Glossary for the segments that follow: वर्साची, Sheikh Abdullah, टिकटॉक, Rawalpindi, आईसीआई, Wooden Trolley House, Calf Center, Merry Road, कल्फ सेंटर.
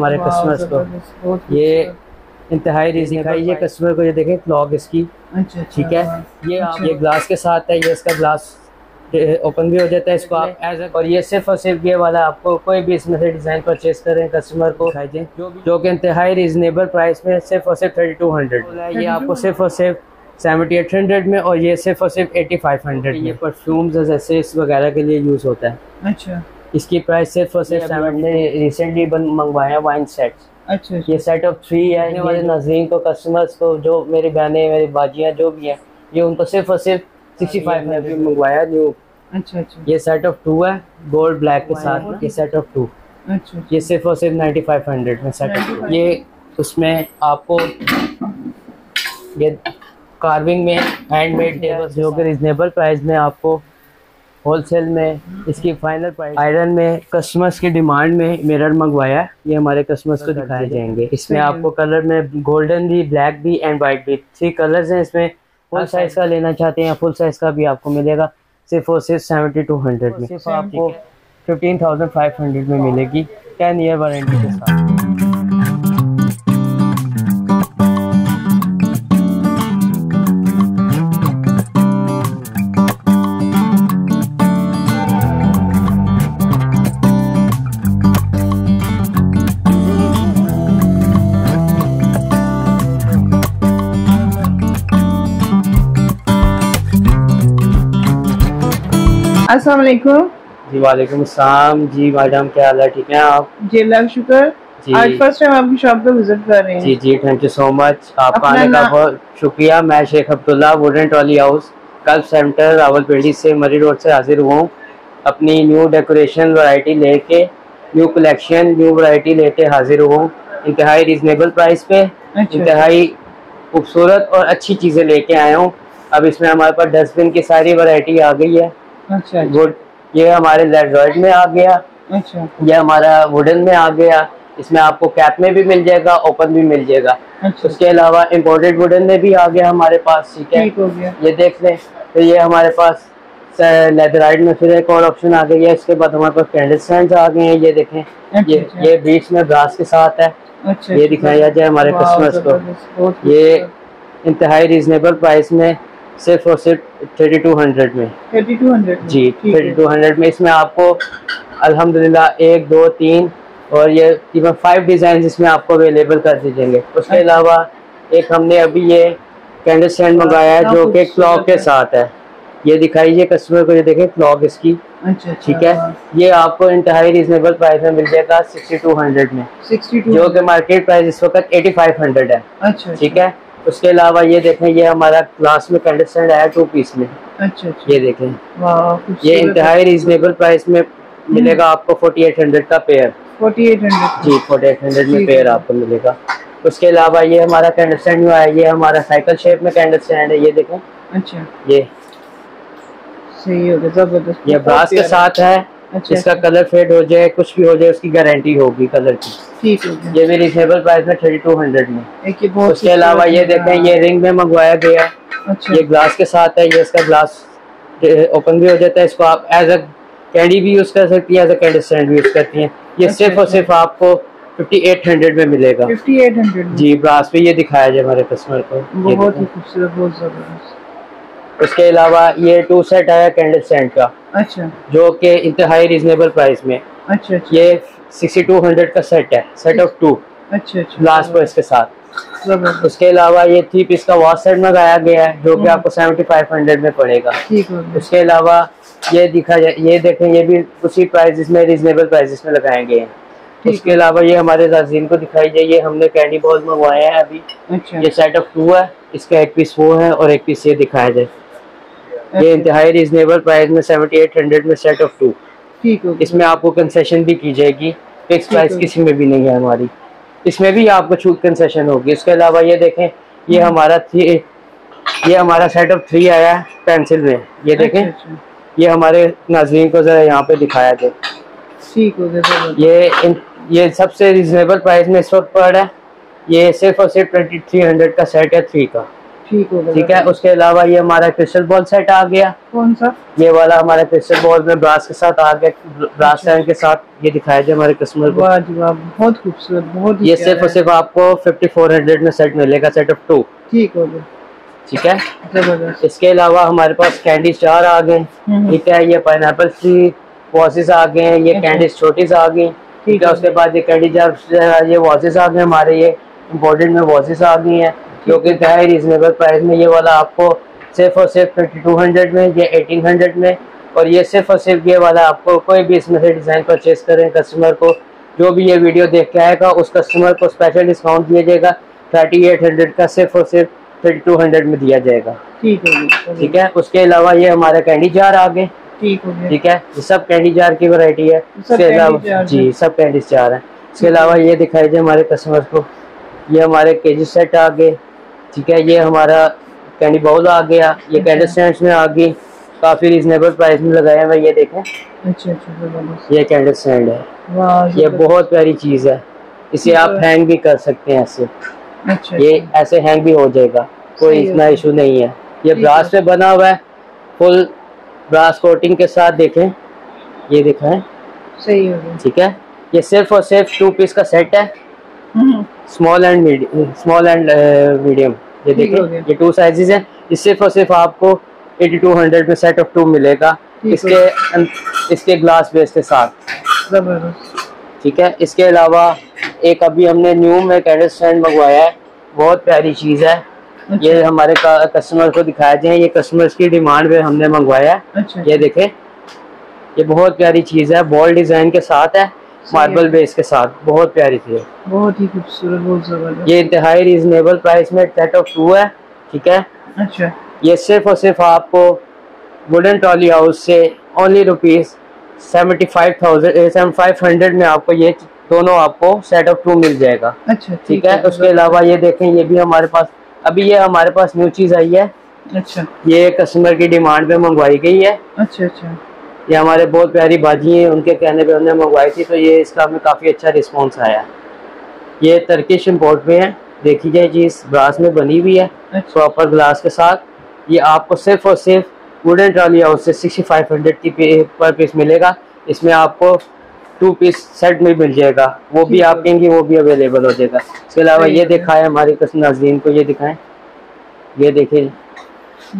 हमारे कस्टमर्स को, ये इंतहाई रीजन है। ये कस्टमर को ये देखें क्लॉक इसकी, ठीक है, ये ग्लास के साथ है, ये इसका ग्लास ओपन भी हो जाता है, इसको आप एज और ये सिर्फ और सिर्फ ये वाला आपको कोई भी इसमें से डिज़ाइन परचेज करें कस्टमर को जो कि इंतहाई रीजनेबल प्राइस में सिर्फ और सिर्फ 3200, ये आपको सिर्फ और सिर्फ 7800 में, और ये सिर्फ और सिर्फ 8500। ये परफ्यूम्स एसेसरीज वगैरह के लिए यूज़ होता है। अच्छा, इसकी प्राइस सिर्फ और सिर्फ हमने रिसेंटली मंगवाया वाइन सेट्स। अच्छा, ये सेट ऑफ 3 है। ये वाले नाज़रीन को, कस्टमर्स को, जो मेरी बहनें मेरी बाजियाँ जो भी हैं, ये उनको सिर्फ और सिर्फ 65 में भी मंगवाया जो। अच्छा, ये सेट ऑफ 2 है गोल्ड ब्लैक के साथ, ये सेट ऑफ 2। अच्छा, ये सिर्फ और सिर्फ 9500 में सेट ऑफ। ये उसमें आपको ये कार्विंग में हैंडमेड टेबल्स जो कि रिजनेबल प्राइस में आपको होलसेल में इसकी फाइनल प्राइस आयरन में कस्टमर्स की डिमांड में मिरर मंगवाया। ये हमारे कस्टमर्स को दिखाए जाएंगे। इसमें आपको कलर में गोल्डन भी, ब्लैक भी एंड वाइट भी, 3 कलर्स हैं। इसमें फुल साइज का लेना चाहते हैं, फुल साइज का भी आपको मिलेगा सिर्फ और सिर्फ 7200 में। सिर्फ आपको 15500 में मिलेगी 10 ईयर वारंटी के साथ। अस्सलाम वालेकुम जी। वालेकुम अस्सलाम जी। मैडम क्या हाल है, ठीक हैं आप जी? अल्लाह शुक्र जी। आज फर्स्ट टाइम आपकी शॉप पे विजिट कर रहे हैं जी। जी, थैंक यू सो मच, आपका आने का बहुत शुक्रिया। मैं Sheikh Abdullah, wooden trolley house, कैल्फ सेंटर, रावलपिंडी से, मरी रोड से हाजिर हुआ हूँ अपनी न्यू डेकोरेशन वैरायटी लेके, न्यू कलेक्शन न्यू वैरायटी लेके हाजिर हुआ हूँ। इंतहाई रीजनेबल प्राइस पे इंतहाई खूबसूरत और अच्छी चीज़ें लेके आया हूँ। अब इसमें हमारे पास डस्टबिन की सारी वैरायटी आ गई है। अच्छा, ये हमारे लेडरॉइड में आ गया। अच्छा, ये हमारा वुडन में आ गया। इसमें आपको कैप में भी मिल जाएगा, ओपन भी मिल जाएगा। अच्छा, उसके अलावा इम्पोर्टेड वुडन में भी आ गया हमारे पास। ठीक है, हो गया। ये देख लें, तो ये हमारे पास लेदराइड में फिर एक और ऑप्शन आ गई है। इसके बाद हमारे पास कैंडल स्टैंड आ गए हैं, ये देखें। अच्छा, ये बीच में ब्रास के साथ है। अच्छा, ये दिखाया जाए हमारे कस्टमर्स को, ये इंतहाई रीजनेबल प्राइस में सिर्फ और सिर्फ 3200 में। 3200 जी, 3200 में। इसमें आपको अल्हम्दुलिल्लाह 1, 2, 3 और ये तकरीबन 5 डिज़ाइन इसमें आपको अवेलेबल कर दीजिएंगे। उसके अलावा एक हमने अभी ये कैंडल स्टैंड मंगाया है जो कि क्लॉक के साथ है। ये दिखाइए कस्टमर को, ये देखें क्लॉक इसकी। अच्छा, ठीक है, ये आपको इंतहाई रीजनेबल प्राइस में मिल जाएगा 6200 में, जो कि मार्केट प्राइस इस वक्त 8500 है। अच्छा, ठीक है। उसके अलावा ये देखें, ये हमारा क्लास में कैंडल स्टैंड आया 2 पीस में। अच्छा, ये देखें, ये इंतहाई रीजनेबल प्राइस में मिलेगा आपको 4800 का पेयर। 4800 जी, 4800 में पेयर आपको मिलेगा। उसके अलावा ये हमारा कैंडल स्टैंड जो है, ये हमारा साइकिल शेप में कैंडल स्टैंड है, ये देखें। अच्छा, ये सही हो गया, जबरदस्त। ये ब्रास के साथ है। अच्छा, इसका कलर फेड हो जाए, कुछ भी हो जाए, उसकी गारंटी होगी कलर की। ठीक है, ये भी रिजनेबल प्राइस में 3200 में। उसके अलावा ये देखें, ये रिंग में मंगवाया गया। अच्छा, ये ग्लास के साथ है, ये इसका ग्लास ओपन भी हो जाता है। इसको आप एज अ कैंडी भी यूज कर सकती है, एज अ कैंडल स्टैंड भी यूज करती हैं। ये सिर्फ और सिर्फ आपको 5800 में मिलेगा। 5800 जी, ब्रास पे। ये दिखाया जाए हमारे कस्टमर को, बहुत ही खूबसूरत, बहुत जबरदस्त। उसके अलावा ये 2 सेट आया कैंडल स्टैंड का। अच्छा, जो कि इंतहाई रीजनेबल प्राइस में। अच्छा, ये 6200 का सेट है, सेट ऑफ 2। अच्छा, लास्ट प्राइस के साथ। उसके अलावा ये 3 पीस का वॉश सेट मंगाया गया है जो कि आपको 7500 में पड़ेगा। ठीक है। उसके अलावा ये दिखा जाए, ये देखें, ये भी उसी प्राइस में रीजनेबल प्राइस में लगाए गए हैं। इसके अलावा ये हमारे नाज़रीन को दिखाई जाइए, हमने कैंडी बॉल मंगवाए हैं अभी। अच्छा, ये सेट ऑफ 2 है, इसका 1 पीस वो है और 1 पीस ये दिखाया जाए। ये इंतहाई रीजनेबल प्राइस में 7800 में सेट ऑफ 2। ठीक है, इसमें आपको कंसेशन भी की जाएगी, फिक्स प्राइस किसी में भी नहीं है हमारी, इसमें भी आपको छूट कंसेशन होगी। इसके अलावा ये देखें, ये हमारा सेट ऑफ 3 आया है पेंसिल में, ये देखें। ये हमारे नाज़रीन को जरा यहाँ पे दिखाया जाए। ठीक है, ये सबसे रीजनेबल प्राइस में इस वक्त पड़ रहा है। ये सिर्फ और सिर्फ 2300 का सेट है 3 का। ठीक हो गया। ठीक है, उसके अलावा ये हमारा क्रिस्टल बॉल सेट आ गया। कौन सा? ये वाला हमारा क्रिस्टल बॉल में ब्रास के साथ आ गया, ब्रास के साथ। ये दिखाया जाए हमारे कस्टमर को। वाह जी वाह, बहुत खूबसूरत, बहुत। ये सिर्फ और सिर्फ आपको 5400 में सेट मिलेगा, सेट ऑफ 2। ठीक हो गया। ठीक है, इसके अलावा हमारे पास कैंडी स्टार आ गए। ठीक है, ये पाइनएप्पल फ्री वॉसेस आ गए, ये कैंडीज छोटीज आ गई। ठीक है, उसके बाद ये कैंडी जार, ये वॉसेस आ गए हमारे, ये इम्पोर्टेड में वॉसेस आ गई हैं, क्योंकि हाई रीजनेबल प्राइस में। ये वाला आपको सिर्फ और सिर्फ 2200 में, ये 1800 में, और ये सिर्फ और सिर्फ ये वाला आपको। कोई भी इसमें से डिज़ाइन परचेज करें कस्टमर को, जो भी ये वीडियो देख के आएगा उस कस्टमर को स्पेशल डिस्काउंट दिया जाएगा 3800 का, सिर्फ और सिर्फ 2200 में दिया जाएगा। ठीक है, ठीक है। उसके अलावा ये हमारे कैंडी जार आ गए। ठीक है, ये सब कैंडी जार की वैरायटी है। इसके अलावा जी सब कैंडी जार है। इसके अलावा ये दिखाई दे हमारे कस्टमर को, ये हमारे केजी सेट आ गए। ठीक है, ये हमारा कैंडी बाउल आ गया, ये कैंडी स्टैंड्स में आ गई, काफी रीजनेबल प्राइस में लगाया हुआ। ये देखें, अच्छा अच्छा, ये कैंडी स्टैंड है, ये बहुत प्यारी चीज है। इसे आप हैंग भी कर सकते हैं ऐसे। अच्छा, ये ऐसे हैंग भी हो जाएगा, कोई इतना इशू नहीं है। ये ब्रास पे बना हुआ है, फुल ब्रास कोटिंग के साथ। देखें, ये दिखाएं, सही हो गया। ठीक है, ये सिर्फ और सिर्फ 2 पीस का सेट है, small and medium, small and medium. ये देखें, ये 2 साइजेस हैं। ये सिर्फ और सिर्फ आपको 8200 में सेट ऑफ 2 मिलेगा, इसके ग्लास बेस के साथ। ठीक है, इसके अलावा एक अभी हमने न्यू में कैंडल स्टैंड मंगवाया है, बहुत प्यारी चीज़ है। अच्छा। ये हमारे कस्टमर को दिखाया जाए, ये कस्टमर्स की डिमांड पे हमने मंगवाया है। अच्छा। ये देखें, ये बहुत प्यारी चीज़ है, बॉल डिज़ाइन के साथ है, मार्बल बेस के साथ, बहुत प्यारी थी, बहुत ही खूबसूरत, बहुत जबरदस्त। ये इंतहाई रीजनेबल प्राइस में सेट ऑफ 2 है। ठीक है, अच्छा। ये सिर्फ और सिर्फ आपको वुडन ट्रॉली हाउस से ओनली ₹75,500 में आपको ये दोनों आपको सेट ऑफ 2 मिल जाएगा। अच्छा, ठीक है। उसके अलावा ये देखें, ये भी हमारे पास अभी, ये हमारे पास न्यू चीज आई है। अच्छा, ये कस्टमर की डिमांड पे मंगवाई गई है। अच्छा अच्छा, ये हमारे बहुत प्यारी बाजी हैं, उनके कहने पे हमने मंगवाई थी, तो ये इसका हमें काफ़ी अच्छा रिस्पांस आया। ये टर्किश इम्पोर्ट में है, देखी जाए जी, इस ग्लास में बनी हुई है, प्रॉपर ग्लास के साथ। ये आपको सिर्फ और सिर्फ वुडन ट्रॉली हाउस से 6500 की पर पीस मिलेगा। इसमें आपको 2 पीस सेट में मिल जाएगा, वो भी आप कहेंगे वो भी अवेलेबल हो जाएगा। इसके अलावा ये दिखाएं हमारे नाज़रीन को, ये दिखाएं, ये देखें,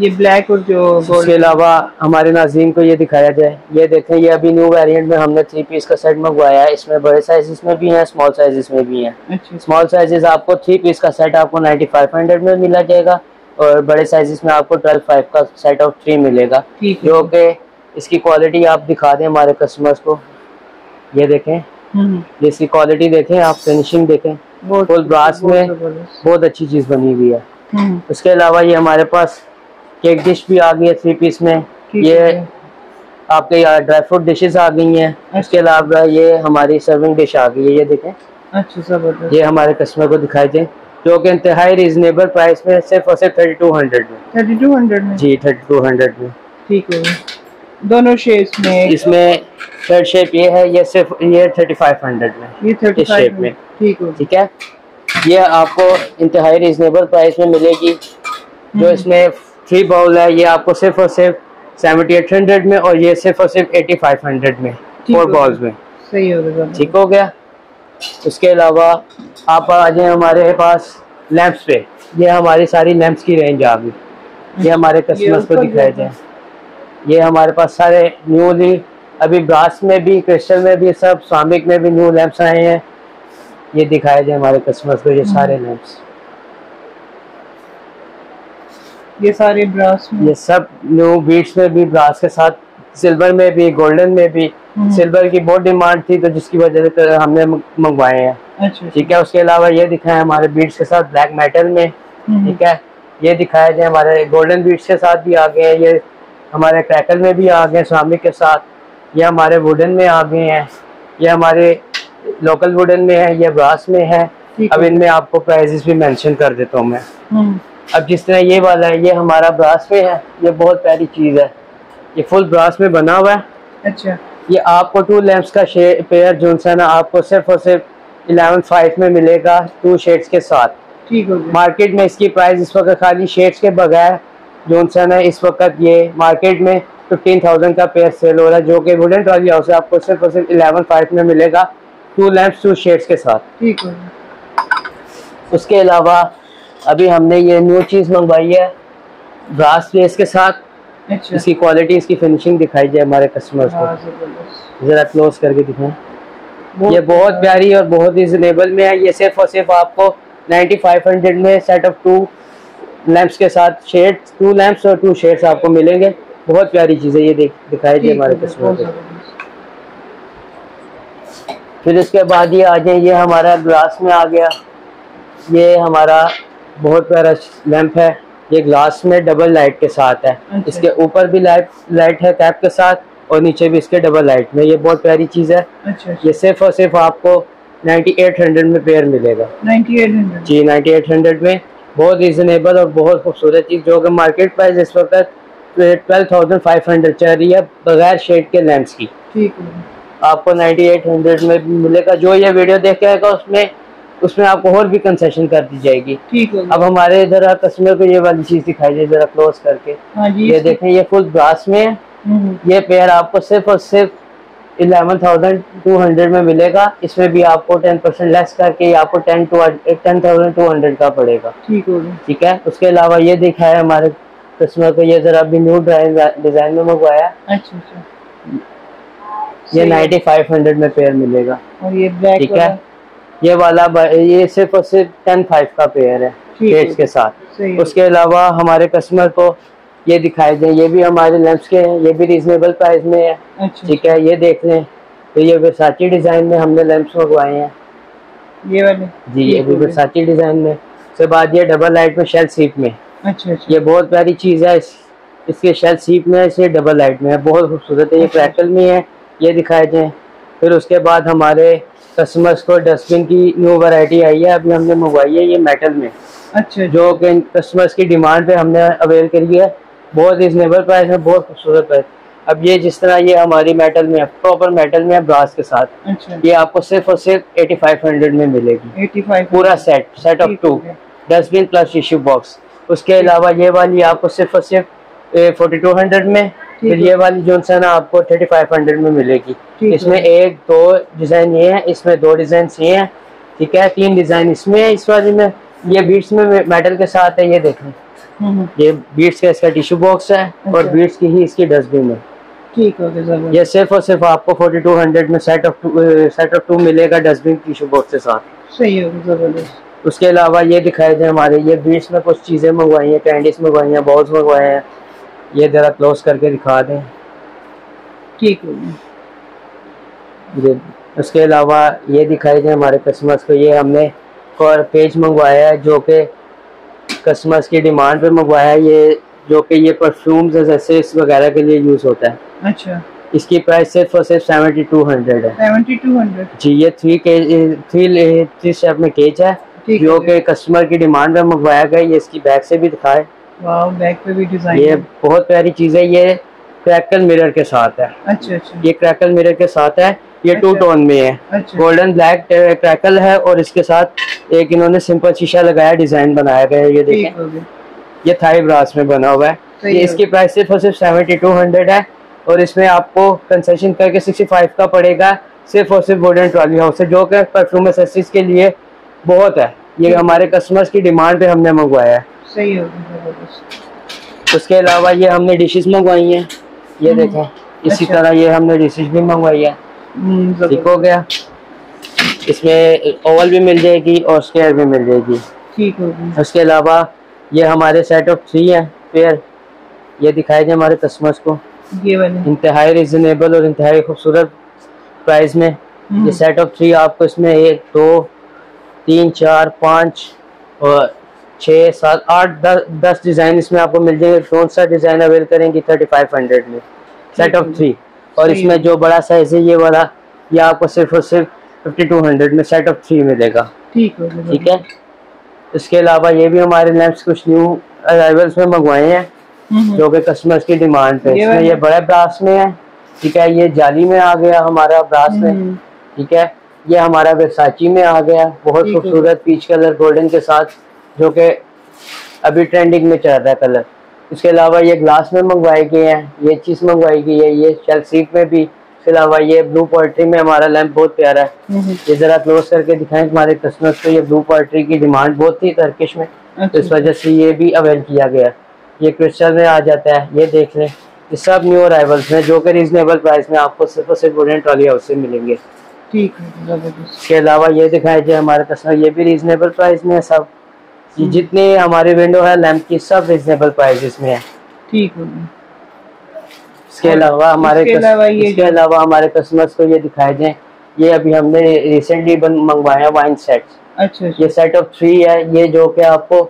ये ब्लैक और जो। इसके अलावा हमारे नाज़रीन को ये दिखाया जाए, ये देखें, ये अभी न्यू वेरिएंट में हमने 3 पीस का सेट मंगवाया है। इसमें बड़े साइजेस में भी हैं, स्मॉल साइजेस में भी हैं। स्मॉल साइजेस आपको 3 पीस का सेट आपको 9500 में मिला जाएगा, और बड़े साइजेस में आपको 12500 का सेट ऑफ 3 मिलेगा, जो कि इसकी क्वालिटी आप दिखा दें हमारे कस्टमर्स को। ये देखें, इसकी क्वालिटी देखें आप, फिनिशिंग देखें, फुल ब्रास में बहुत अच्छी चीज़ बनी हुई है। उसके अलावा ये हमारे पास केक डिश भी आ गई है 3 पीस में, ये आपके ड्राई फ्रूट डिशेस आ गई हैं। इसके अलावा ये हमारी सर्विंग डिश आ गई है, ये देखें। अच्छा, सब ये हमारे कस्टमर को दिखाई दें, जो कि इंतहाई रीजनेबल प्राइस में सिर्फ और सिर्फ 3200 में, 3200 में जी, 3200 में। ठीक है, दोनों शेप्स में, इसमें थर्ड शेप ये है, ये सिर्फ ये 3500 में, ये 35 में। ठीक है, ठीक है, ये आपको इंतहाई रीजनेबल प्राइस में मिलेगी। जो इसमें 3 बाउल है, ये आपको सिर्फ और सिर्फ 7800 में, और ये सिर्फ और सिर्फ 8500 में, 4 बाउल्स में। सही हो गया, ठीक हो गया। उसके अलावा आप आ जाए हमारे पास लैंप्स पे, ये हमारी सारी लैंप्स की रेंज आ गई। ये हमारे कस्टमर्स को दिखाया जाए, ये हमारे पास सारे न्यूली अभी ब्रास में भी, क्रिस्टल में भी, सब सामिक में भी न्यू लैंप्स आए हैं। ये दिखाए जाए हमारे कस्टमर्स को, ये सारे लैंप्स, ये सारे ब्रास में, ये सब न्यू बीट्स में भी, ब्रास के साथ, सिल्वर में भी, गोल्डन में भी। सिल्वर की बहुत डिमांड थी, तो जिसकी वजह से हमने मंगवाए हैं। अच्छा, ठीक है। उसके अलावा ये दिखाएं हमारे बीट्स के साथ ब्लैक मेटल में। ठीक है, ये दिखाया जाए हमारे गोल्डन बीट्स के साथ भी आ गए हैं, ये हमारे क्रैकल में भी आ गए सामिक के साथ, ये हमारे वुडन में आ गए हैं, ये हमारे लोकल वुडन में है, ये ब्रास में है। अब इनमें आपको प्राइजेस भी मेंशन कर देता हूँ मैं। अब जिस तरह ये वाला है, ये हमारा ब्रास में है, ये बहुत प्यारी चीज़ है, ये फुल ब्रास में बना हुआ है। अच्छा, ये आपको 2 लैंप्स का पेयर जो है ना, आपको सिर्फ और सिर्फ 11500 में मिलेगा, 2 शेड्स के साथ। ठीक हो गया। मार्केट में इसकी प्राइस इस वक्त खाली शेड्स के बगैर जॉनसन है, इस वक्त ये मार्केट में 15,000 का पेयर सेल हो रहा है, जो कि वुडन ट्रॉली हाउस आपको सिर्फ और सिर्फ 11,500 में मिलेगा, 2 लैंप्स 2 शेड्स के साथ। ठीक है। उसके अलावा अभी हमने ये न्यू चीज़ मंगवाई है ग्रास प्लेस के साथ। अच्छा। इसकी क्वालिटी, इसकी फिनिशिंग दिखाई जाए हमारे कस्टमर्स को, ज़रा क्लोज करके दिखाएं। ये बहुत प्यारी और बहुत रिजनेबल में है। ये सिर्फ और सिर्फ आपको 9,500 में सेट ऑफ 2 लैंप्स के साथ शेड, 2 लैंप्स और 2 शेड्स आपको मिलेंगे। बहुत प्यारी चीज़ है ये, दिखाई जाए हमारे कस्टमर को। फिर इसके बाद ये आ जाए, ये हमारा ग्लास में आ गया। ये हमारा बहुत प्यारा लैंप है, ये ग्लास में डबल लाइट के साथ है। अच्छा। इसके ऊपर भी लाइट है कैप के साथ, और नीचे भी इसके डबल लाइट में। ये बहुत प्यारी चीज़ है। अच्छा। ये सिर्फ और सिर्फ आपको 9800 में पेयर मिलेगा। 9800 जी, 9800 में बहुत रिजनेबल और बहुत खूबसूरत चीज़, जो कि मार्केट प्राइस इस वक्त 12,500 चल रही है बगैर शेड के लैंप्स की। ठीक है। आपको 9800 में मिलेगा। जो ये वीडियो देखेगा उसमें आपको और भी कंसेशन कर दी जाएगी। ठीक है। अब हमारे इधर कस्टमर को ये वाली चीज दिखाई जाए जरा क्लोज करके। हाँ जी, ये देखें, ये फुल ग्लास में है। ये पेयर आपको सिर्फ और सिर्फ 11,200 में मिलेगा। इसमें भी आपको 10% लेस करके आपको 10,200 का पड़ेगा। ठीक है। ठीक है। उसके अलावा ये दिखा है हमारे कस्टमर को, ये जरा अभी न्यू डिजाइन में मंगवाया। अच्छा अच्छा। ये 9,500 में पेयर मिलेगा। और ये ब्लैक, ठीक है, ये वाला, ये सिर्फ और सिर्फ 10,500 का पेयर है शेड्स के साथ। उसके अलावा हमारे कस्टमर को ये दिखाई दें, ये भी हमारे लैंप्स के हैं, ये भी रीजनेबल प्राइस में है। अच्छा। ठीक है। ये देख लें, तो ये वर्साची डिज़ाइन में हमने लैंप्स मंगवाए हैं, ये वाले जी, ये भी वर्साची डिज़ाइन में। उसके बाद ये डबल लाइट में शेल सीप में। अच्छा। ये बहुत प्यारी चीज़ है, इसके शेल सीप में, इसके डबल लाइट में है, बहुत खूबसूरत है। ये क्रैकल में है, ये दिखाए जाएँ। फिर उसके बाद हमारे कस्टमर्स को डस्टबिन की न्यू वैरायटी आई है, अभी हमने मंगवाई है, ये मेटल में। अच्छा। जो कि कस्टमर्स की डिमांड पे हमने अवेल करी है, बहुत रिजनेबल प्राइस है, बहुत खूबसूरत प्राइस। अब ये जिस तरह ये हमारी मेटल में है, प्रॉपर मेटल में है ब्रास के साथ। अच्छा। ये आपको सिर्फ और सिर्फ 8,500 में मिलेगी, 8,500 पूरा set of 2 dustbin plus tissue box. उसके अलावा ये वाली आपको सिर्फ और सिर्फ 4,200 में। फिर ये वाली जॉनसन आपको 3,500 में मिलेगी। इसमें 1-2 डिज़ाइन ये है, इसमें 2 डिज़ाइन ये हैं, ठीक है, 3 डिज़ाइन इसमें है, इस वाली में। ये बीट्स में मेटल के साथ है, ये देखें, ये बीट्स का इसका टिश्यू बॉक्स है। अच्छा। और बीट्स की ही इसकी डस्टबिन है। ठीक है। ये सिर्फ और सिर्फ आपको 4,200 में सेट ऑफ 2 मिलेगा डस्टबिन टिश्यू बॉक्स के साथ। सही है। उसके अलावा ये दिखाए थे हमारे, ये बीट्स में कुछ चीज़ें मंगवाई हैं, कैंडीज मंगवाई हैं, बॉल्स मंगवाए हैं, ये जरा क्लोज करके दिखा दें। ठीक है। उसके अलावा ये दिखाई दें हमारे कस्टमर्स को, ये हमने और पेज मंगवाया है, जो कि कस्टमर्स की डिमांड पे मंगवाया है, ये जो कि ये परफ्यूम्स एसेसरीज वगैरह के लिए यूज़ होता है। अच्छा। इसकी प्राइस सिर्फ और सिर्फ 7,200 है। 7,200 जी। ये 3 स्टेप में केज है, जो कि कस्टमर की डिमांड पे मंगवाया गया। ये इसकी बैग से भी दिखाए, बैक पे भी डिजाइन, ये बहुत प्यारी चीज है। ये क्रैकल मिरर के साथ है। अच्छा अच्छा। ये क्रैकल मिरर के साथ है, ये 2 टोन में है, गोल्डन ब्लैक क्रैकल है, और इसके साथ एक इन्होंने सिंपल शीशा लगाया, डिजाइन बनाया गया है। ये देखें, ये थाई ब्रास में बना हुआ है। ये इसकी प्राइस सिर्फ और सिर्फ 7,200 है, और इसमें आपको कंसेशन करके 65 का पड़ेगा, सिर्फ और सिर्फ वुडन ट्रॉली हाउस, जो कि परफ्यूम एक्सेसरीज के लिए बहुत है। ये हमारे कस्टमर्स की डिमांड पे हमने मंगवाया है। सही हो गया। उसके अलावा ये हमने डिशेस मंगवाई हैं, ये देखो, इसी तरह ये हमने डिशेस भी मंगवाई है। ठीक हो गया। इसमें ओवल भी मिल जाएगी और स्क्वायर भी मिल जाएगी। ठीक हो गया। उसके अलावा ये हमारे सेट ऑफ 3 है पेयर, ये दिखाए जाए हमारे कस्टमर्स को, ये वाले इंतहाई रिजनेबल और इंतहाई खूबसूरत प्राइस में। ये सेट ऑफ 3 आपको इसमें 1, 2, 3, 4, 5 और 6, 7, 8, 10 डिज़ाइन इसमें आपको मिल जाएंगे। कौन सा डिज़ाइन अवेल करेंगे 3,500 में सेट ऑफ 3, और इसमें जो बड़ा साइज है ये वाला, ये आपको सिर्फ और सिर्फ 5,200 में सेट ऑफ 3 मिलेगा। ठीक है। इसके अलावा ये भी हमारे लैंप्स कुछ न्यू अराइवल्स में मंगवाए हैं, जो कि कस्टमर्स की डिमांड पे। इसमें ये बड़े ब्रास में है, ठीक है, ये जाली में आ गया हमारा ब्रास में। ठीक है। ये हमारा वर्साची में आ गया, बहुत खूबसूरत पीच कलर गोल्डन के साथ। जो कि अभी ट्रेंडिंग में चल रहा है कलर। इसके अलावा ये ग्लास में मंगवाए गए हैं, ये चीज़ मंगवाई गई है, ये शेल सीट में भी। इसके अलावा ये ब्लू पॉल्ट्री में हमारा लैंप बहुत प्यारा है, ये जरा क्लोज करके दिखाएं हमारे कस्टमर्स को। ये ब्लू पॉल्ट्री की डिमांड बहुत थी टर्किश में, तो इस वजह से ये भी अवेल किया गया। ये क्रिस्टल में आ जाता है, ये देख लें। ये सब न्यू अराइवल्स में जो कि रीजनेबल प्राइस में आपको सिर्फ और सिर्फ वुडन ट्रॉली हाउस से मिलेंगे। ठीक है, इसके अलावा ये दिखाई जाए हमारे कस्टमर, ये भी रीजनेबल प्राइस में है सब। ये जितने हमारे विंडो है लैंप की सब रीजनेबल प्राइसेस में है। ठीक है, इसके अलावा हमारे कस्टमर्स को ये दिखाए जाए। ये अभी हमने रिसेंटली मंगवाया वाइन सेट्स। अच्छा, ये सेट ऑफ 3 है, ये जो कि आपको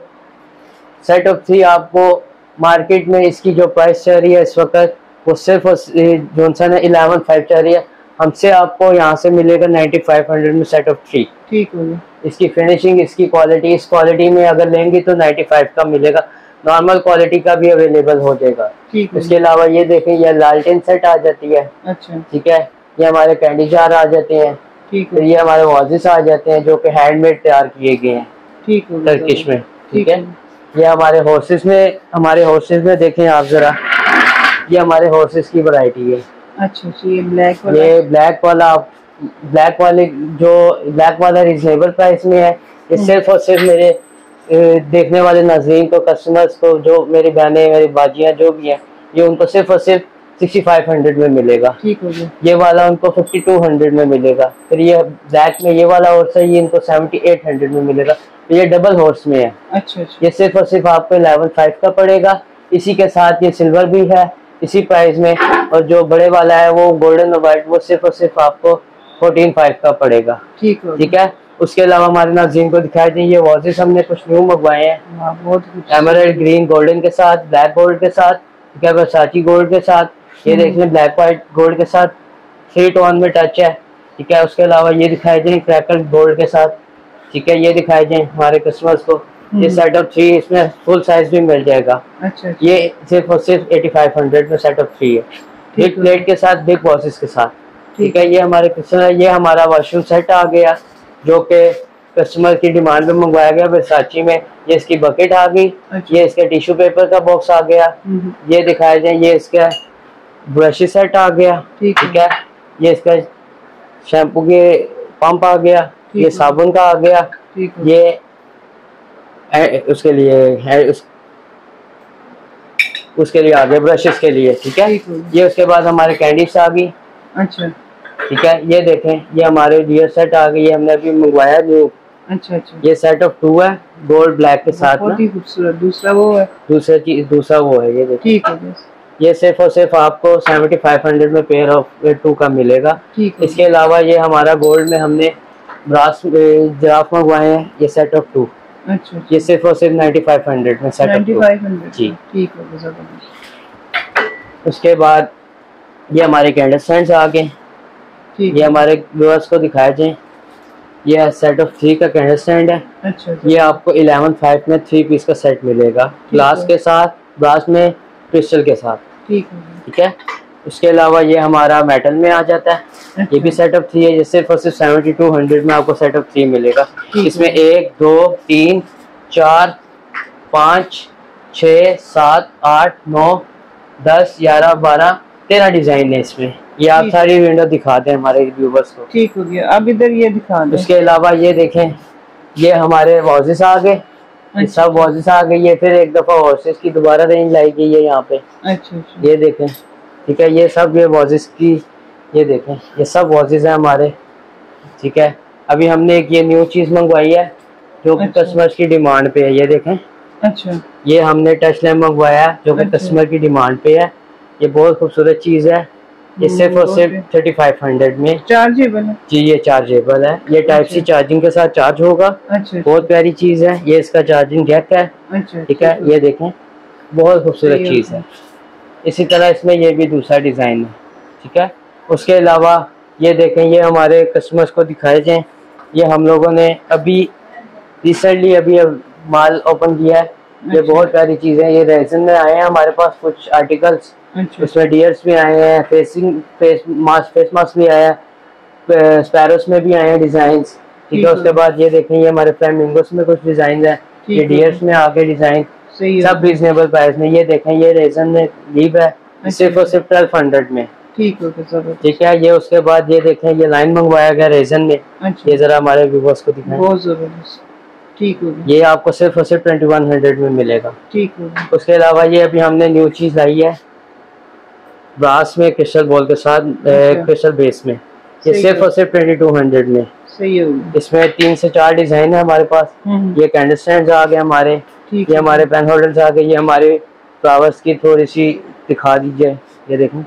सेट ऑफ 3 आपको मार्केट में इसकी जो प्राइस चल रही है इस वक्त वो सिर्फ जॉनसन है 11,500 चल रही है। हमसे आपको यहाँ से मिलेगा 9,500 में सेट ऑफ 3। ठीक है, इसकी फिनिशिंग, इसकी क्वालिटी, इस क्वालिटी में अगर लेंगे तो 95 का मिलेगा, नॉर्मल क्वालिटी का भी अवेलेबल हो जाएगा। इसके अलावा ये देखें, यह लालटेन सेट आ जाती है। अच्छा, ठीक है, ये हमारे कैंडी जार आ जाते हैं। ठीक है, ये हमारे वॉजेस आ जाते हैं जो कि हैंडमेड तैयार किए गए हैं। ठीक है, टर्किश में। ठीक है, ये हमारे हॉर्सेस में, देखें आप जरा, ये हमारे हॉर्सेस की वैरायटी है। अच्छा, ये ब्लैक वाला, ब्लैक वाला रीजनेबल प्राइस में है। ये सिर्फ और सिर्फ मेरे देखने वाले नाज़रीन को, कस्टमर्स को, जो मेरी बहनें, मेरी बाजियां जो भी हैं, ये उनको सिर्फ और सिर्फ 6,500 में मिलेगा। ठीक हो गया, ये वाला उनको 5,200 में मिलेगा। फिर ये ब्लैक में ये वाला हॉर्स है, ये इनको 7,800 में मिलेगा। ये डबल हॉर्स में है। अच्छा, ये सिर्फ और सिर्फ आपको 11,500 का पड़ेगा। इसी के साथ ये सिल्वर भी है इसी प्राइस में, और जो बड़े वाला है वो गोल्डन और वाइट, वो सिर्फ और सिर्फ आपको 14,500 का पड़ेगा। ठीक है, ठीक है। उसके अलावा हमारे नाज़रीन को दिखाई दें, ये वॉजेस हमने कुछ न्यू मंगवाए हैं, एमराल्ड ग्रीन गोल्डन के साथ, ब्लैक गोल्ड के साथ, वर्साची गोल्ड के साथ। ये देख लें, ब्लैक वाइट गोल्ड के साथ 3:1 में टच है। ठीक है, उसके अलावा ये दिखाई दें क्रैकल गोल्ड के साथ। ठीक है, ये दिखाई जाए हमारे कस्टमर्स को। ये सेट ऑफ 3 इसमें फुल साइज भी मिल जाएगा। अच्छा, ये सिर्फ और सिर्फ 8,500 में सेट ऑफ 3 है, बिग प्लेट के साथ, बिग बॉक्सेस के साथ। ठीक है, ये हमारे कस्टमर, ये हमारा वॉशरूम सेट आ गया जो कि कस्टमर की डिमांड में मंगवाया गया वर्साची में। ये इसकी बकेट आ गई। अच्छा, ये इसका टिश्यू पेपर का बॉक्स आ गया। ये दिखाया जाए, ये इसका ब्रश सेट आ गया। ठीक है, ये इसका शैम्पू के पंप आ गया, ये साबुन का आ गया, ये उसके लिए है, उसके लिए आ गया ब्रशेस के लिए। ठीक है, ये उसके बाद हमारे कैंडीज आ गई। अच्छा, ठीक है, ये देखें, ये हमारे डियर सेट आ गई, हमने अभी मंगवाया न्यू। अच्छा अच्छा, ये सेट ऑफ 2 है गोल्ड ब्लैक के साथ। बहुत ही खूबसूरत। दूसरा वो है, दूसरा वो है, ये देखें। ठीक है, ये सिर्फ और सिर्फ आपको 7,500 में पेयर ऑफ 2 का मिलेगा। इसके अलावा ये हमारा गोल्ड में हमने ब्रास जिराफ मंगवाए हैं, ये सेट ऑफ 2। अच्छा, ये सिर्फ और सिर्फ 9,500 में सेट ऑफ 2 जी। ठीक है, उसके बाद ये हमारे कैंडल स्टैंड्स आ गए। ये हमारे व्यूअर्स को दिखाए जाए, ये सेट ऑफ 3 का कैंडल स्टैंड है। अच्छा, ये आपको 11,500 में 3 पीस का सेट मिलेगा, ग्लास के साथ, ग्लास में क्रिस्टल के साथ। ठीक है, उसके अलावा ये हमारा मेटल में आ जाता है। अच्छा, ये भी सेट ऑफ 3 है, ये सिर्फ और सिर्फ 7,200 में आपको सेट ऑफ 3 मिलेगा। इसमें 1, 2, 3, 4, 5, 6, 7, 8, 9, 10, 11, 12, 13 डिजाइन है इसमें। ये आप सारी विंडो दिखा दें हमारे व्यूवर्स को। ठीक हो गया, अब इधर ये दिखा दें। उसके अलावा ये देखें, ये हमारे वॉजेस आ गए। अच्छा, सब वॉजेस आ गई है। फिर एक दफा हॉर्सेस की दोबारा रेंज लाई गई है यहाँ पे। अच्छा, ये देखें। ठीक है, ये सब ये वॉजेस की, ये देखें, ये सब वॉजेस हैं हमारे। ठीक है, अभी हमने एक ये न्यू चीज़ मंगवाई है जो कि कस्टमर्स की डिमांड पे है, ये देखें। अच्छा, ये हमने टच लैम्प मंगवाया जो कि कस्टमर की डिमांड पे है। ये बहुत खूबसूरत चीज़ है, ये सिर्फ और सिर्फ 3,500 में चार्जेबल है जी। ये चार्जेबल है, ये टाइप सी चार्जिंग के साथ चार्ज होगा। अच्छा, बहुत प्यारी चीज़ है। ये इसका चार्जिंग जैक है। अच्छा, ठीक है, ये देखें, बहुत खूबसूरत चीज़ है। इसी तरह इसमें ये भी दूसरा डिज़ाइन है। ठीक है, उसके अलावा ये देखें, ये हमारे कस्टमर्स को दिखाए जाएँ। ये हम लोगों ने अभी रिसेंटली माल ओपन किया है। ये बहुत सारी चीज़ें, ये रेजन में आए हैं हमारे पास कुछ आर्टिकल्स। इसमें डियर्स भी आए हैं, फेस मास्क भी आया है, स्पैरोस में भी आए हैं डिज़ाइंस। ठीक है, उसके बाद ये देखें, ये हमारे फ्लेमिंगोस में कुछ डिज़ाइन है। TDS में आगे डिजाइन सब रीजनेबल प्राइस में। ये देखें ये रेजन में लीव है सिर्फ और सिर्फ 1200 में। ठीक है सर, ठीक है। ये उसके बाद ये देखें ये लाइन मंगवाया गया रेजन में, ये जरा हमारे व्यूअर्स को दिखाएं। बहुत जबरदस्त। ठीक है, ये आपको सिर्फ और सिर्फ 2100 में मिलेगा। ठीक है। उसके अलावा ये अभी हमने न्यू चीज लाई है ब्रास में क्रिस्टल बॉल के साथ क्रिस्टल बेस में, ये सिर्फ और सिर्फ 2200 में। सही है। इसमें 3 से 4 डिजाइन है हमारे पास। ये कैंडल स्टैंड आ गए हमारे, ये हमारे पेन होल्डर्स आ गए, ये हमारे फ्लावर्स की थोड़ी सी दिखा दीजिए। ये देखें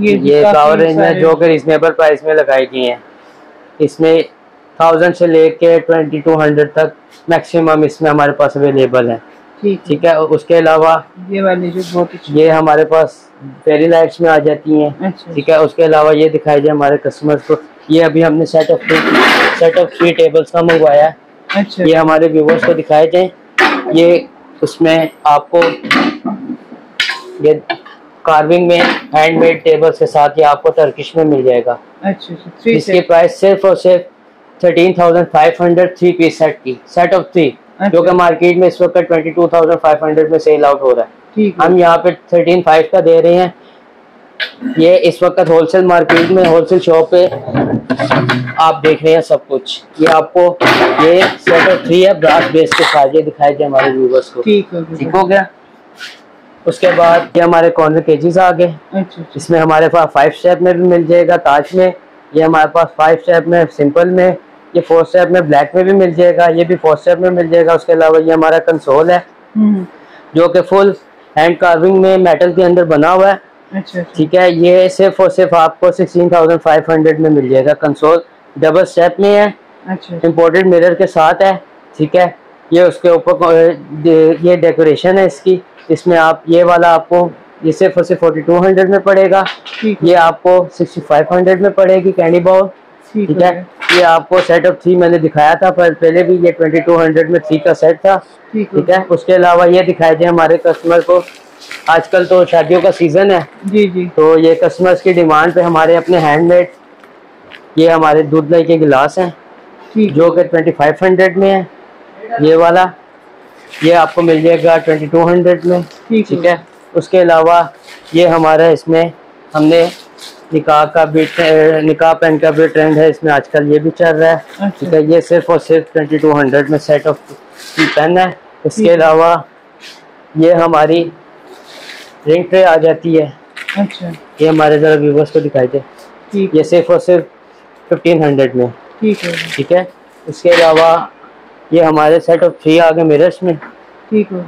ये फ्लावर रेंज में जो कि रिजनेबल प्राइस में लगाई गई है। इसमें 1000 से लेके 2200 तक मैक्सिमम इसमें हमारे पास अवेलेबल है। ठीक है। उसके अलावा ये वाली जो बहुत ये हमारे पास फेरी लाइट्स में आ जाती हैं। ठीक है। उसके अलावा ये दिखाई दे हमारे कस्टमर्स को, ये अभी हमने सेट ऑफ 3 टेबल्स का मंगवाया है। ये हमारे व्यूवर्स को दिखाए थे। ये उसमें आपको ये कार्विंग में हैंडमेड टेबल्स के साथ ये आपको टर्किश में मिल जाएगा। अच्छा, इसकी प्राइस सिर्फ और सिर्फ 13,500 3 पीस सेट की, सेट ऑफ 3, जो कि मार्केट में इस वक्त 22,500 में सेल आउट हो रहा है। हम यहाँ पे 13,500 का दे रहे हैं। ये इस वक्त होलसेल मार्केट में होलसेल शॉप पे आप देख रहे हैं सब कुछ। ये आपको ये सेट ऑफ 3 है ब्रास बेस के साथ, ये दिखाई दे हमारे व्यूवर्स को। ठीक हो गया। उसके बाद ये हमारे कॉर्नर केजेस आ गए, इसमें हमारे पास 5 स्टेप में भी मिल जाएगा ताज में। ये हमारे पास 5 स्टेप में सिंपल में, ये 4 स्टेप में ब्लैक में भी मिल जाएगा, ये भी 4 स्टेप में मिल जाएगा। उसके अलावा ये हमारा कंसोल है जो कि फुल हैंड कार्विंग में मेटल के अंदर बना हुआ है। ठीक है। ये सिर्फ और सिर्फ आपको 16,500 में मिल जाएगा। कंसोल डबल स्टेप में है, इम्पोर्टेड मिरर के साथ है। ठीक है। ये उसके ऊपर ये डेकोरेशन है इसकी। इसमें आप ये वाला आपको ये सिर्फ और सिर्फ 4200 में पड़ेगा। ये आपको 6500 में पड़ेगी कैंडी बॉल। ठीक है। ये आपको सेट ऑफ 3 मैंने दिखाया था पर पहले भी, ये 2200 में 3 का सेट था। ठीक है। उसके अलावा ये दिखाए थे हमारे कस्टमर को, आजकल तो शादियों का सीजन है। जी। तो ये कस्टमर्स की डिमांड पे हमारे अपने हैंडमेड ये हमारे दूध दही के गिलास हैं जो कि 2500 में है। ये वाला ये आपको मिल जाएगा 2200 में। ठीक है। उसके अलावा ये हमारा इसमें हमने निकाह पेन का भी ट्रेंड है, इसमें आजकल ये भी चल रहा है। ठीक है। ये सिर्फ और सिर्फ 2200 में सेट ऑफ 3 पेन है। इसके अलावा ये हमारी रिंग ट्रे आ जाती है। अच्छा। ये हमारे जरा व्यूवर्स को दिखाई दे। ये सिर्फ और सिर्फ 1500 में। ठीक है। इसके अलावा ये हमारे सेट ऑफ 3 आ गए मिरर्स में। ठीक है।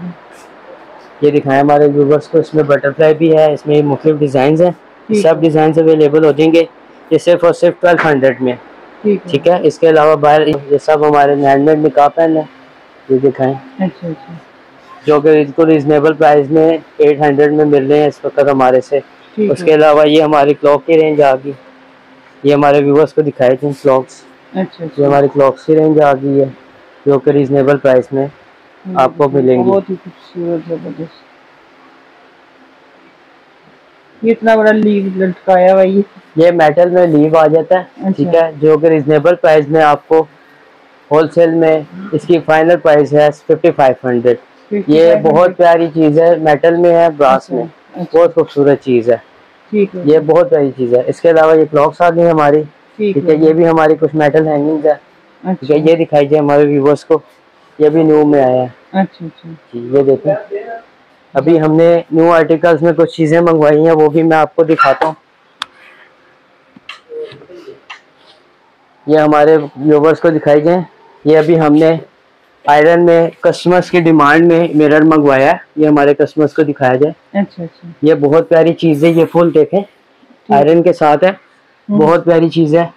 ये दिखाएं हमारे व्यूवर्स को, इसमें बटरफ्लाई भी है, इसमें मुख्तलिफ डिजाइन हैं, सब डिजाइन अवेलेबल हो जाएंगे। ये सिर्फ और सिर्फ 1200 में। ठीक है। इसके अलावा बाहर ये सब हमारे हैंडमेड निकाह पेन है, ये दिखाएं। अच्छा। जो कि इनको रिजनेबल प्राइस में 800 में मिल रहे हैं इस वक्त हमारे से। उसके अलावा ये हमारी क्लॉक की रेंज आ गई, ये हमारे व्यूवर्स को दिखाए थे क्लॉक्स। ये हमारी क्लॉक्स की रेंज आ गई है जो कि रिजनेबल प्राइस में आपको मिलेंगी। बहुत ही खूबसूरत, जबरदस्त। ये इतना बड़ा लीव लटकाया हुआ, ये मेटल में लीव आ जाता है। ठीक है। जो कि रिजनेबल प्राइस में आपको होलसेल में इसकी फाइनल प्राइस है 5500। ये बहुत प्यारी चीज है, मेटल में है, ब्रास में, बहुत खूबसूरत चीज है। ये बहुत प्यारी चीज है। इसके अलावा ये क्लॉक्स आ गई हमारी। ठीक है। ये भी हमारी कुछ मेटल हैंगिंग है। अच्छा। ये दिखाई दे हमारे व्यूवर्स को, ये भी न्यू में आया है। अच्छा। ये देखें अभी हमने न्यू आर्टिकल्स में कुछ चीजें मंगवाई हैं, वो भी मैं आपको दिखाता हूँ। ये हमारे व्यूवर्स को दिखाई गए। ये अभी हमने आयरन में कस्टमर्स की डिमांड में मिरर मंगवाया है, ये हमारे कस्टमर्स को दिखाया जाए। अच्छा। ये बहुत प्यारी चीज है, ये फुल देखें आयरन के साथ है, बहुत प्यारी चीज है,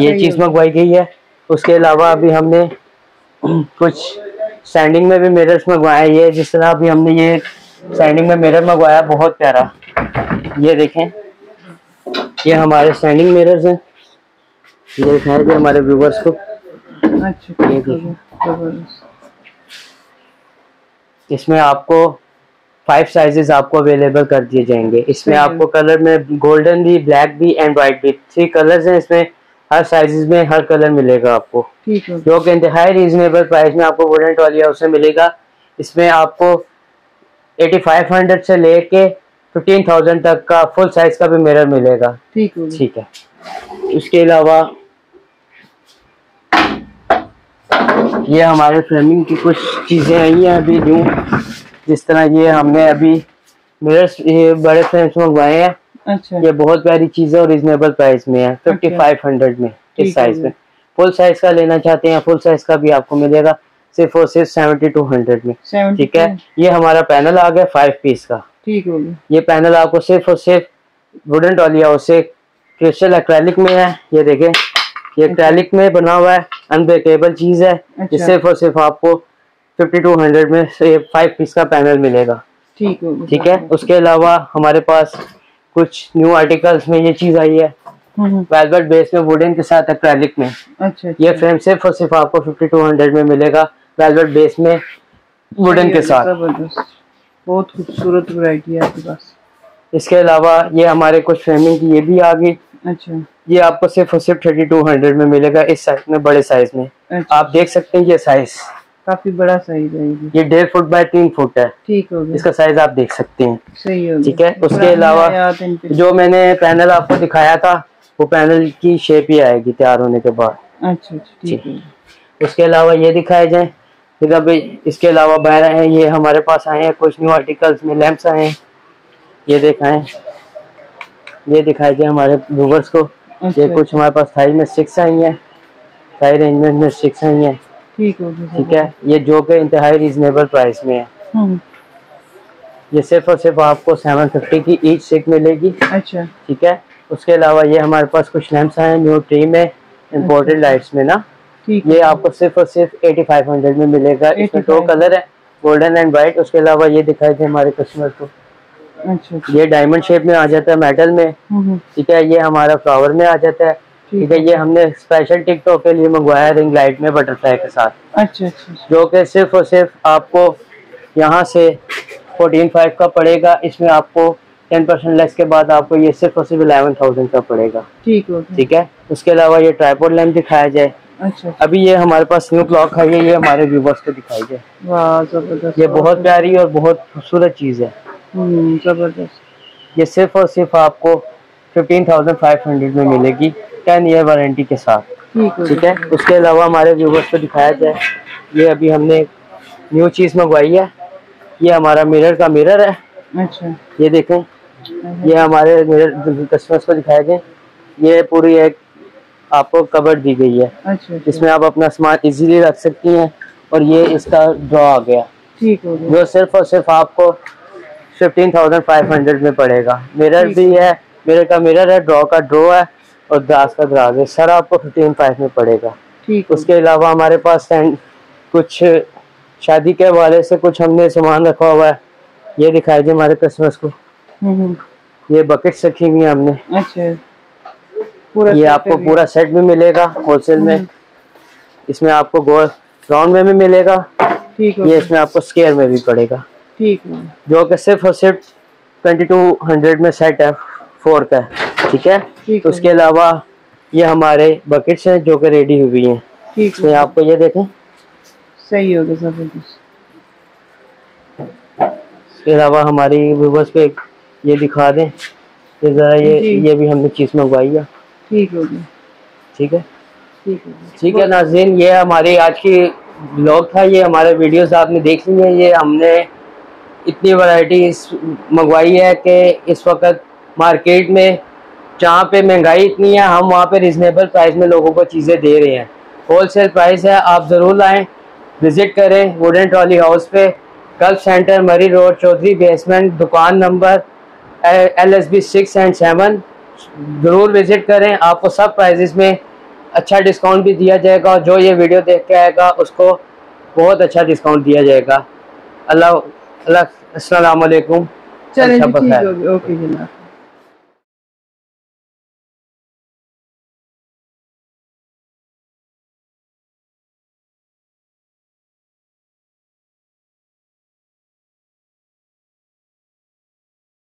ये चीज मंगवाई गई है। उसके अलावा अभी हमने कुछ स्टैंडिंग में भी मिरर्स मंगवाए। ये जिस तरह अभी हमने ये स्टैंडिंग में मिरर मंगवाया, बहुत प्यारा, ये देखें। ये हमारे स्टैंडिंग मिरर्स हैं, ये दिखाया जाए हमारे व्यूवर्स को। इसमें आपको 5 साइजेस आपको अवेलेबल कर दिए जाएंगे। इसमें आपको कलर में गोल्डन भी, ब्लैक भी एंड व्हाइट भी, 3 कलर्स हैं इसमें। हर साइजेस में हर कलर मिलेगा आपको, जो कि इंतहाई रीजनेबल प्राइस में आपको वुडन ट्रॉली हाउस में मिलेगा। इसमें आपको 8500 से लेके 15000 तक का फुल साइज का भी मिरर मिलेगा। ठीक है। उसके अलावा ये हमारे फ्रेमिंग की कुछ चीजें आई हैं अभी न्यू, जिस तरह ये हमने अभी मिरर्स बड़े फ्रेम्स मंगवाए हैं। अच्छा। ये बहुत प्यारी चीज है और रिजनेबल प्राइस में है, 5500 में इस साइज में। फुल साइज का लेना चाहते हैं, फुल साइज का भी आपको मिलेगा सिर्फ और सिर्फ 7200 में। ठीक है। ये हमारा पैनल आ गया 5 पीस का। ठीक है। ये पैनल आपको सिर्फ और सिर्फ वुडन ट्रॉली हाउस से क्रिस्टल एक्रेलिक में है। ये देखें, ये एक्रेलिक में बना हुआ है, अनब्रेकेबल चीज है। अच्छा। सिर्फ और सिर्फ आपको 5200 में 5 पीस का पैनल मिलेगा। ठीक है। ठीक है। उसके अलावा हमारे पास कुछ न्यू आर्टिकल्स में ये चीज आई है, वेलवेट बेस में वुडन के साथ एक्रेलिक में। अच्छा। ये फ्रेम सिर्फ और सिर्फ आपको 5200 में मिलेगा, वेलवेट बेस में वुडन के साथ। बहुत खूबसूरत वैरायटी है आपके पास। इसके अलावा ये हमारे कुछ फ्रेमिंग की ये भी आ गई। अच्छा। ये आपको सिर्फ और सिर्फ 3200 में मिलेगा इस साइज में, बड़े साइज में। अच्छा। आप देख सकते हैं ये साइज काफी बड़ा साइज है, ये 1.5 फुट बाय 3 फुट है। ठीक है। इसका साइज आप देख सकते हैं। सही है। ठीक है। उसके अलावा जो मैंने पैनल आपको दिखाया था वो पैनल की शेप ही आएगी तैयार होने के बाद। अच्छा। ठीक है। उसके अलावा ये दिखाए जाए, मतलब इसके अलावा बाहर आए ये हमारे पास आए हैं कुछ न्यू आर्टिकल्स में, लैंप्स आए हैं। ये दिखाएं, ये दिखाए जाए हमारे व्यूवर्स को। ये कुछ हमारे पास थाई में 6 आई हैं, थाई रेंजमेंट में 6 आई हैं। ठीक है। ठीक है। ये जो कि इंतहाई रीजनेबल प्राइस में है। ये सिर्फ और सिर्फ आपको 750 की ईच सिक मिलेगी। अच्छा। ठीक है। उसके अलावा ये हमारे पास कुछ लैंप्स आए हैं न्यू ट्री में, इम्पोर्टेड लाइट्स में ना। ये आपको सिर्फ और सिर्फ 8500 में मिलेगा। इसमें 2 कलर है, गोल्डन एंड व्हाइट। उसके अलावा ये दिखाई दे हमारे कस्टमर को। अच्छा। ये डायमंड शेप में आ जाता है, मेटल में। ठीक है। ये हमारा फ्लावर में आ जाता है। ठीक है। ये हमने स्पेशल टिकटॉक के लिए मंगवाया है, रिंग लाइट में बटरफ्लाई के साथ। अच्छा। जो कि सिर्फ और सिर्फ आपको यहाँ से 14500 का पड़ेगा। इसमें आपको 10% लेस के बाद आपको ये सिर्फ और सिर्फ 11000 का पड़ेगा। ठीक है। ठीक है। उसके अलावा ये ट्राइपॉड लैंप दिखाया जाए। अच्छा। अभी ये हमारे पास न्यू क्लॉक है, ये हमारे व्यूवर्स को दिखाई जाए। वाह, जबरदस्त। ये बहुत प्यारी और बहुत खूबसूरत चीज है। जबरदस्त। ये सिर्फ और सिर्फ आपको 15500 में मिलेगी, 10 ईयर वारंटी के साथ। ठीक है। उसके अलावा हमारे व्यूवर्स को दिखाया जाए, ये अभी हमने न्यू चीज मंगवाई है। ये हमारा मिरर का मिरर है। अच्छा। ये देखें, ये हमारे मिरर कस्टमर्स को दिखाया जाए। ये पूरी एक आपको कवर दी गई है। अच्छा। इसमें आप अपना सामान इजीली रख सकती हैं। और ये इसका ड्रॉ आ गया। ठीक है। जो सिर्फ और सिर्फ आपको 15500 में पड़ेगा। मिरर भी है, मिरर का मिरर है, ड्रॉ का ड्रॉ है और ग्रास का ग्रास है। सर आपको 15500 में पड़ेगा। ठीक। उसके अलावा हमारे पास कुछ शादी के हवाले से कुछ हमने सामान रखा हुआ है। ये दिखाई दे हमारे कस्टमर्स को। ये बकेट्स रखी हुई है हमने। अच्छा। ये आपको पूरा सेट भी मिलेगा होलसेल में। इसमें आपको गोल राउंड में भी मिलेगा। ठीक है। ये इसमें आपको स्क्वायर में भी पड़ेगा। ठीक है। जो कि सिर्फ और सिर्फ 2200 में सेट है, 4 का। ठीक है। ठीक। उसके अलावा ये हमारे बकेट्स हैं जो कि रेडी हुई हैं। ठीक है। आपको ये देखें, सही होगा सब कुछ। इसके अलावा हमारी व्यूवर्स पे ये दिखा दें जरा, ये भी हमने चीज मंगवाई है। ठीक हो गया। ठीक है। ठीक है नाज़रीन, ये हमारी आज की ब्लॉग था। ये हमारे वीडियोस आपने देख ली हैं। ये हमने इतनी वैरायटी मंगवाई है कि इस वक्त मार्केट में जहाँ पे महंगाई इतनी है, हम वहाँ पे रिजनेबल प्राइस में लोगों को चीज़ें दे रहे हैं। होलसेल प्राइस है। आप ज़रूर लाएँ, विज़िट करें वुडन ट्रॉली हाउस पे, कल्फ सेंटर, Murree road, Chaudhary basement, दुकान नंबर LSB 6 एंड 7। जरूर विजिट करें। आपको सब प्राइजेस में अच्छा डिस्काउंट भी दिया जाएगा और जो ये वीडियो देख के आएगा उसको बहुत अच्छा डिस्काउंट दिया जाएगा। अल्लाह, अस्सलाम वालेकुम। चलें, ठीक है, ओके जनाब।